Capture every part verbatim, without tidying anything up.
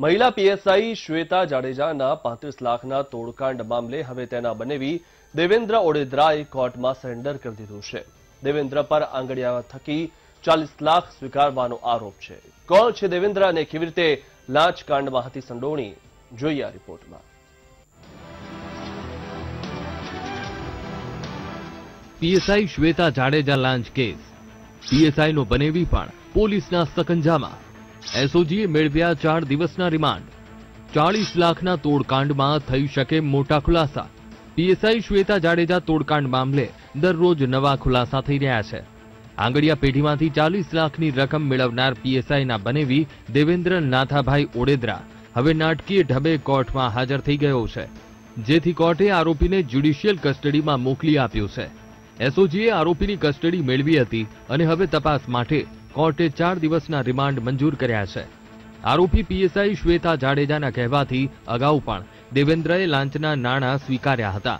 महिला पीएसआई श्वेता जाडेजाना पैंतीस लाखना तोड़कांड मामले हवे तेना बनेवी देवेंद्र ओडेद्राए कोर्ट में सरेंडर कर दीधुं छे। देवेंद्र पर आंगड़िया थकी चालीस लाख स्वीकारवानो आरोप है। कोण छे देवेंद्र ने केवी रीते लांचकांड में हती संडोवणी, जोईए आ रिपोर्ट में। पीएसआई श्वेता जाडेजा लांच केस पीएसआई नो बनेवी पण पोलीसना सकंजामा। एसओजीए मेळव्या चार दिवसना रिमांड। चालीस लाखना तोड़कांडमां थई शके मोटा खुलासा। पीएसआई श्वेता जाडेजा तोड़कांड मामले दररोज नवा खुलासा थई रह्या छे। आंगड़िया पेढीमांथी चालीस लाखनी रकम मेळवनार पीएसआईना बनेवी देवेंद्र नाथाभाई ओडेद्रा हवे नाटकीय ढबे कोर्टमां हाजर थई गयो छे, जेथी कोर्टे आरोपीने ज्युडिशियल कस्टडीमां मोकली आप्यो छे। एसओजीए आरोपी की कस्टडी मेळवी हती अने हवे तपास माटे कोर्टे चार दिवसना रिमांड मंजूर कर्या छे। आरोपी पीएसआई श्वेता जाडेजाना कहेवाथी अगाऊ पण देवेंद्रए लांचना नाणां स्वीकार्या हता।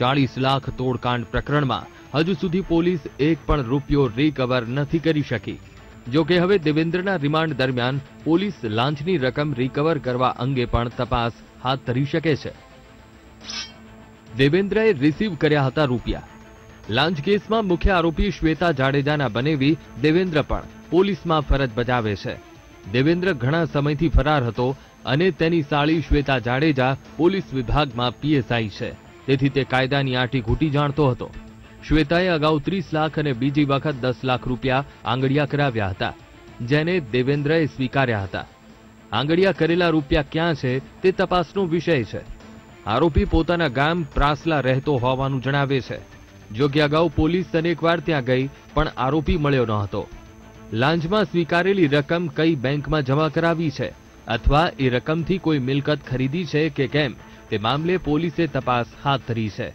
चालीस लाख तोड़कांड प्रकरणमां हजू सुधी पोलीस एक पण रूपियो रिकवर नथी करी शकी। जो के हवे देवेंद्रना रिमांड दरमियान पोलीस लांचनी रकम रिकवर करवा अंगे पण तपास हाथ धरी शके छे। देवेंद्रए रिसीव कर्या हता रूपिया। लांच केस में मुख्य आरोपी श्वेता जाडेजाना बनेवी देवेंद्र पण पोलीस में फरज बजावे छे। देवेंद्र घणा समयथी फरार हतो अने तेनी साळी श्वेता जाडेजा पोलीस विभाग में पीएसआई छे, तेथी ते कायदानी आटीघूटी जाणतो हतो। श्वेताए अगाऊ तीस लाख अने बीजी वखत दस लाख रूपिया आंगड़िया कराव्या हता, जेने देवेंद्रए स्वीकार्या हता। आंगड़िया करेला रूपिया क्यां छे ते तपासनो विषय छे। आरोपी पोताना गाम प्रासला रहेतो होवानुं जणावे छे। जो कि अगाऊ पोलीस अनेकवार त्यां गई पण आरोपी मळ्यो न हतो। लांचमां स्वीकारेली रकम कई बैंक में जमा करावी छे अथवा ए रकमथी कोई मिलकत खरीदी छे के केम ते मामले पोलीसे तपास हाथ धरी छे।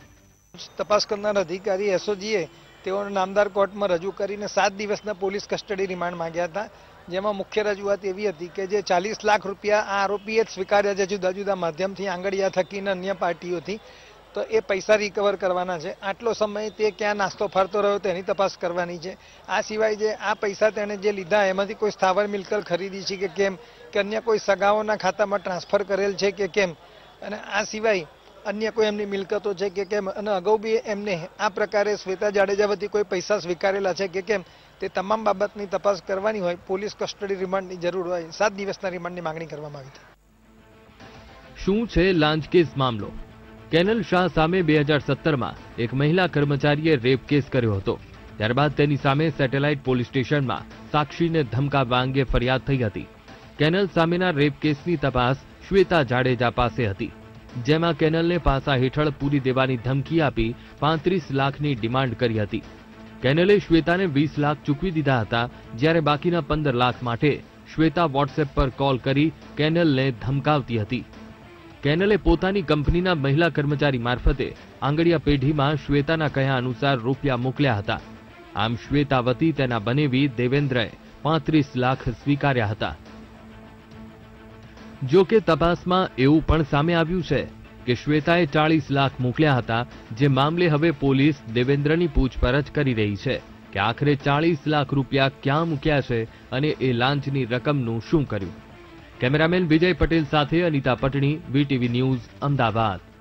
तपास करनार अधिकारी एसओजीए तेओ नामदार कोर्ट में रजू करीने सात दिवसना पोलीस कस्टडी रिमांड मांग्या हता, जेमां मुख्य रजूआत एवी हती के जे चालीस लाख रूपिया आ आरोपीए ज स्वीकार्या छे जुदा जुदा माध्यमथी आंगड़िया थकीने अन्य पार्टीओथी, तो ये पैसा रिकवर करवाना है। आटलो समय ते क्या नास्तो फरतो रह्यो तेनी तपास करवानी है। आ सिवाय जे आ पैसा तेणे जे लीधा एमांथी कोई स्थावर मिलकत खरीदी छे के केम के अन्य कोई सगाओना खाता में ट्रांसफर करेल है के केम, अने आ सिवाय अन्य कोई एमनी मिलकतो है के केम, अने अगाऊ बी एमने आ प्रकारे श्वेता जाडेजा वती कोई पैसा स्वीकारेला है के केम, ते तमाम बाबतनी तपास करवानी होय पोलीस कस्टडी रिमांडनी जरूर होय। सात दिवसना रिमांडनी मांगणी करवामां आवी हती। शुं छे लांच केस मामलो? केनल शाह सामे दो हज़ार सत्रह में एक महिला कर्मचारीए रेप केस कर्यो हतो, त्यारबाद तेनी सामे सेटेलाइट पोलीस स्टेशन में साक्षी ने धमकावा अंगे फरियाद थई हती। केनल सामेना रेप केसनी तपास श्वेता जाडेजा पासे हती, जेमा केनलने पासा हेठळ पूरी देवानी धमकी आपी पैंतीस लाखनी डिमांड करी हती। केनले श्वेताने वीस लाख चूकवी दीधा हता, ज्यारे बाकीना पंदर लाख माटे श्वेता वॉट्सएप पर कॉल करी केनलने धमकावती हती। केनले पोतानी कंपनीना महिला कर्मचारी मार्फते आंगड़िया पेढ़ी में श्वेताना कह्या अनुसार रूपिया मोकल्या हता। आम श्वेता वती तेना बनेवी देवेंद्रए पैंतीस लाख स्वीकार्या हता। जो के तपास में एवुं पण सामे आव्युं छे के श्वेताए चालीस लाख मोकल्या हता, जे मामले हवे पोलीस देवेंद्रनी पूछपरछ करी रही छे के आखरे चालीस लाख रूपिया क्यां मूक्या छे अने ए लांचनी रकमनुं शुं कर्युं। कैमरामैन विजय पटेल साथे अनिता पटनी, वीटीवी न्यूज, अमदावाद।